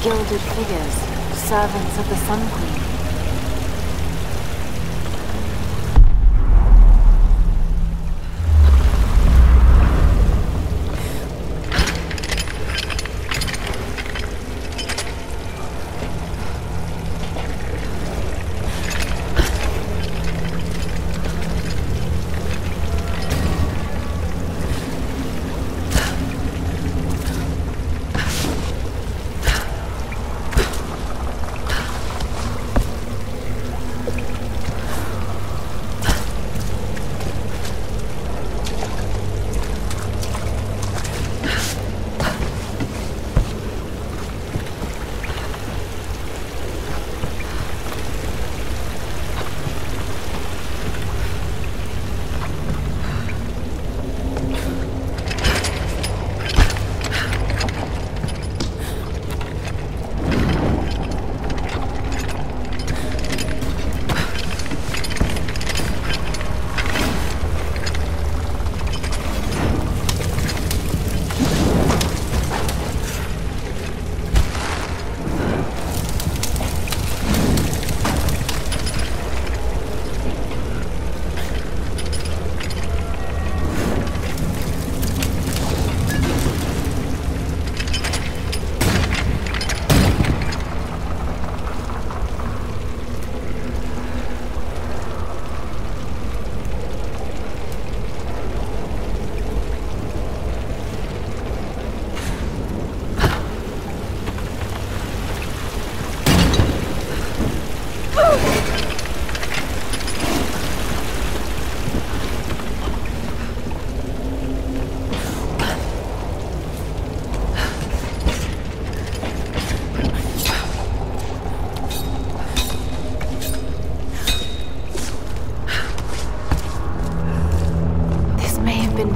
Gilded figures, servants of the Sun Queen.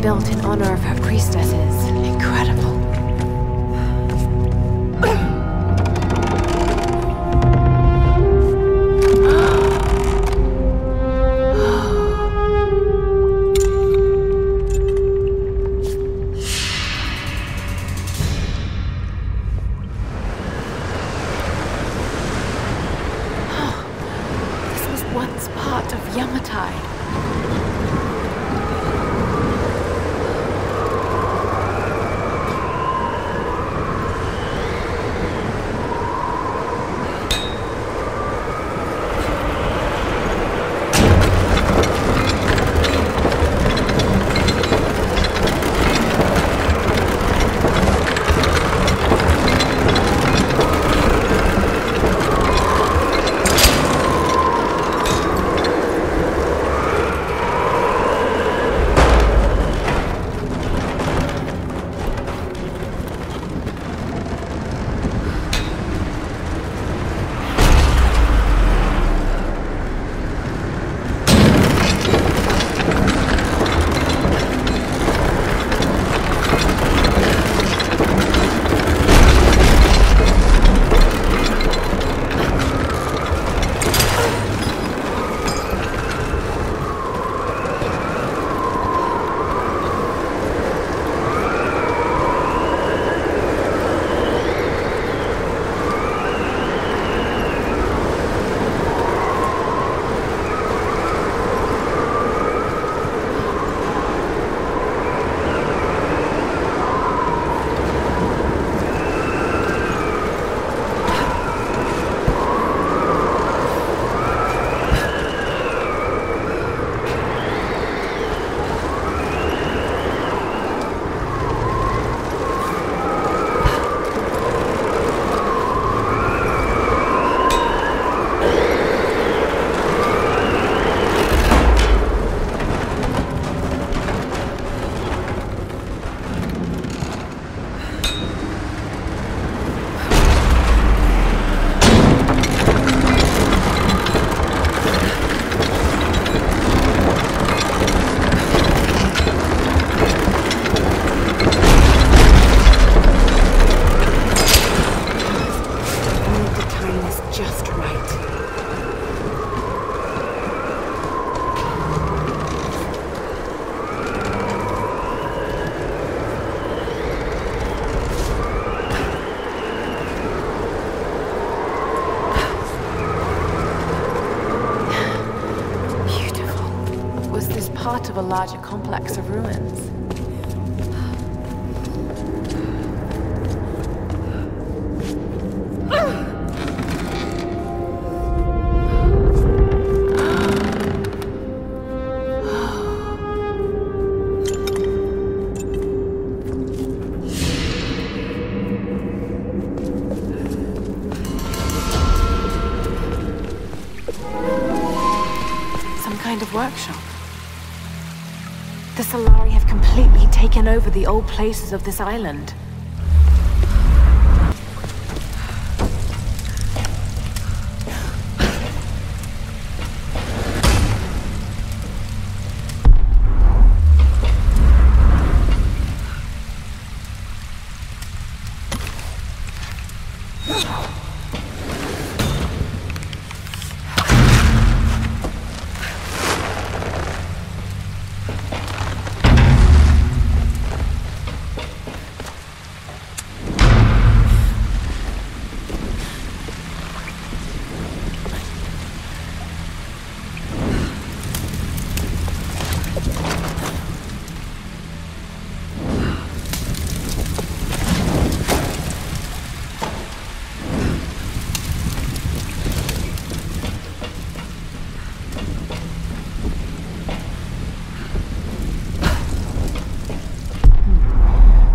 Built in honor of her priestesses. Incredible. This was once part of Yamatai. part of a larger complex of ruins. Workshop. The Solari have completely taken over the old places of this island.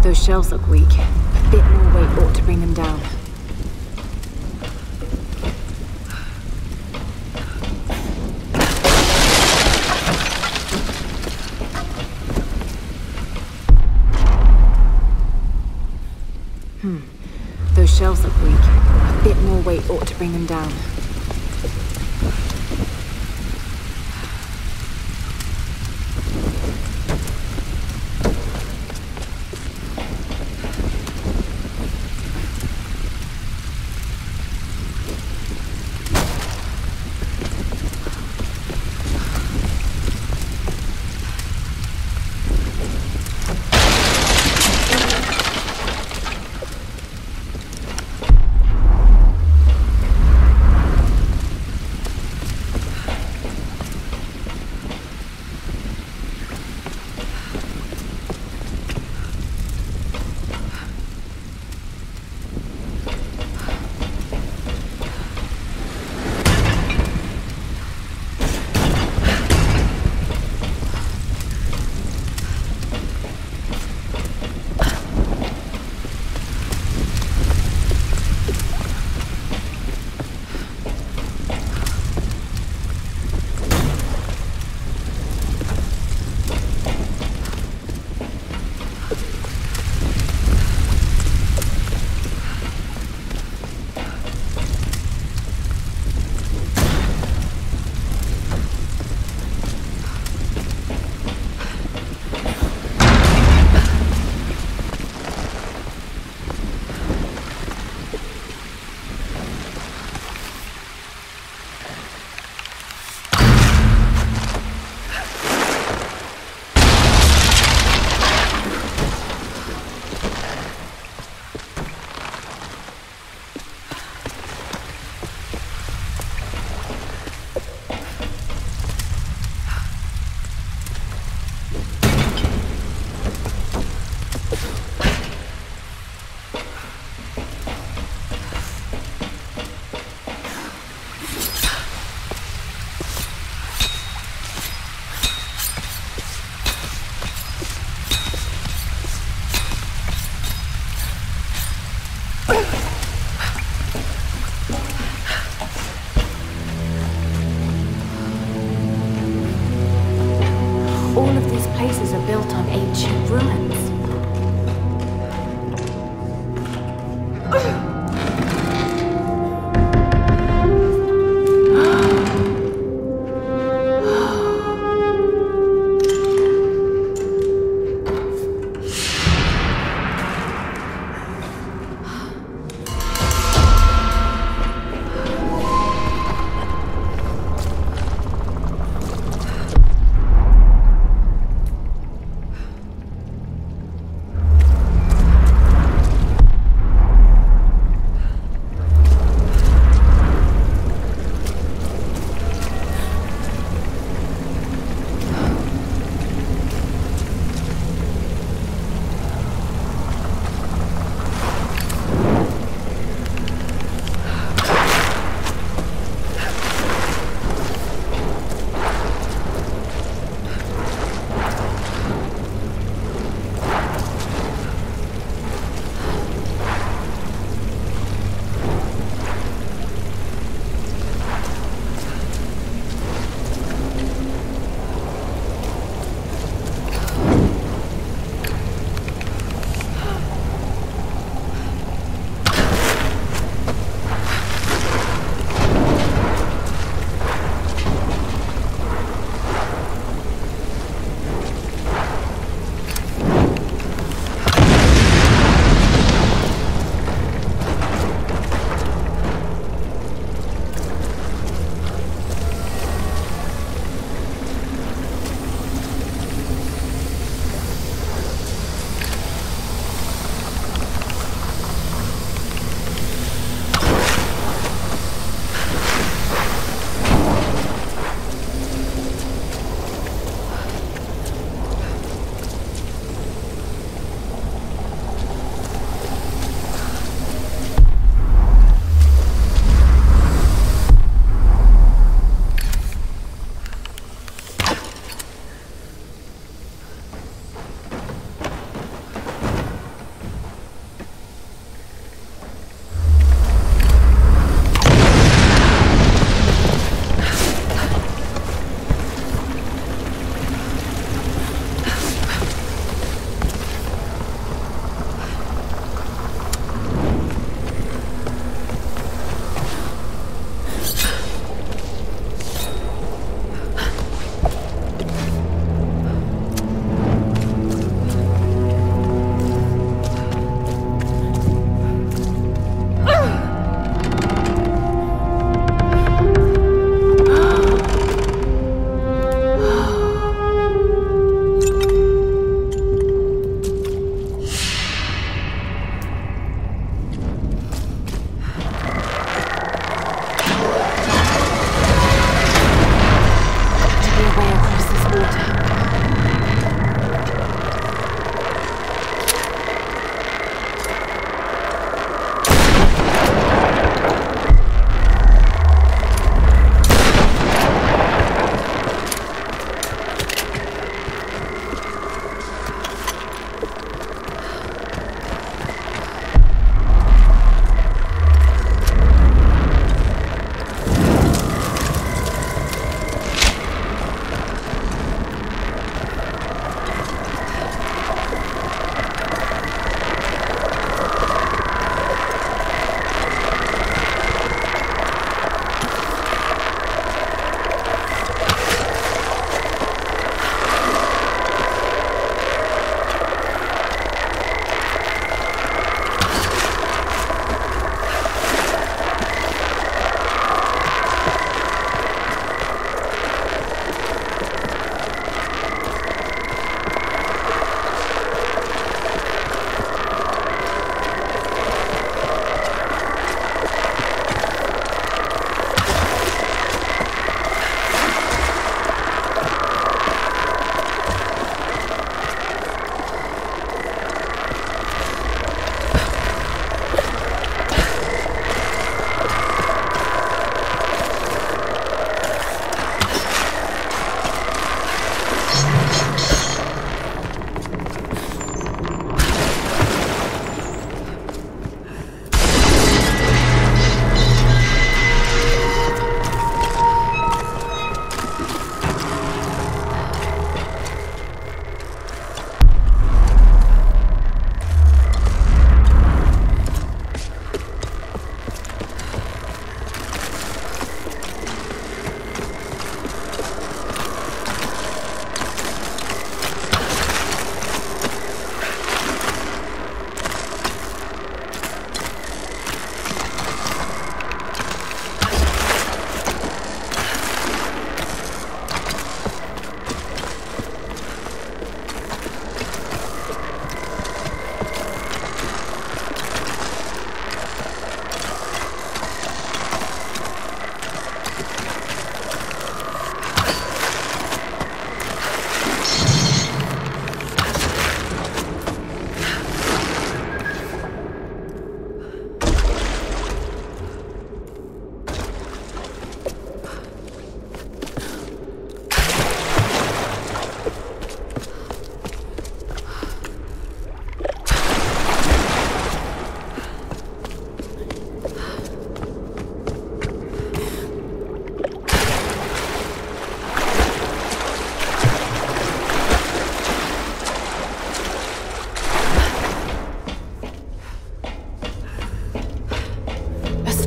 Those shells look weak. A bit more weight ought to bring them down. Those shells look weak. A bit more weight ought to bring them down.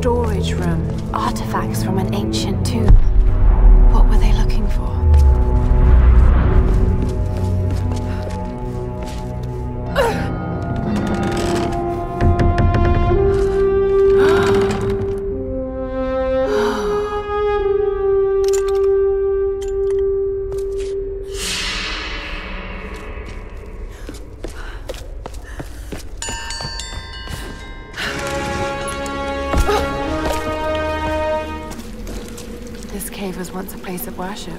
storage room. Artifacts from an ancient tomb. What were they looking for? This cave was once a place of worship.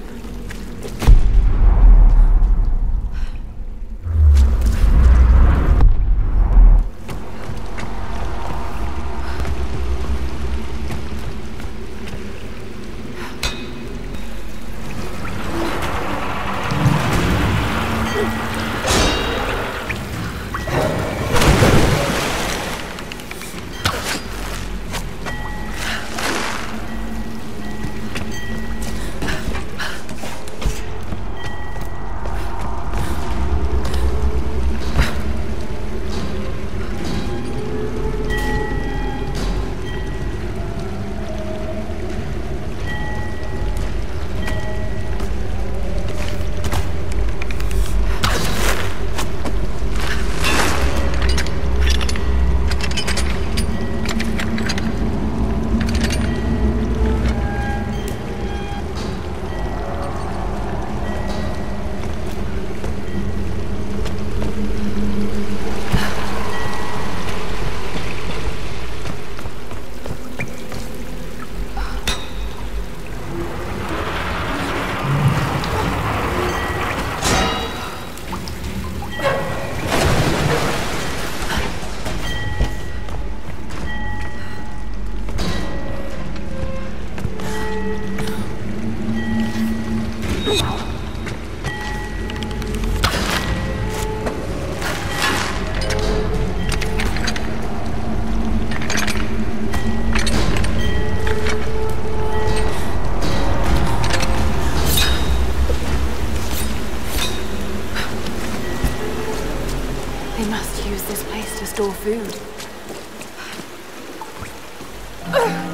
They must use this place to store food.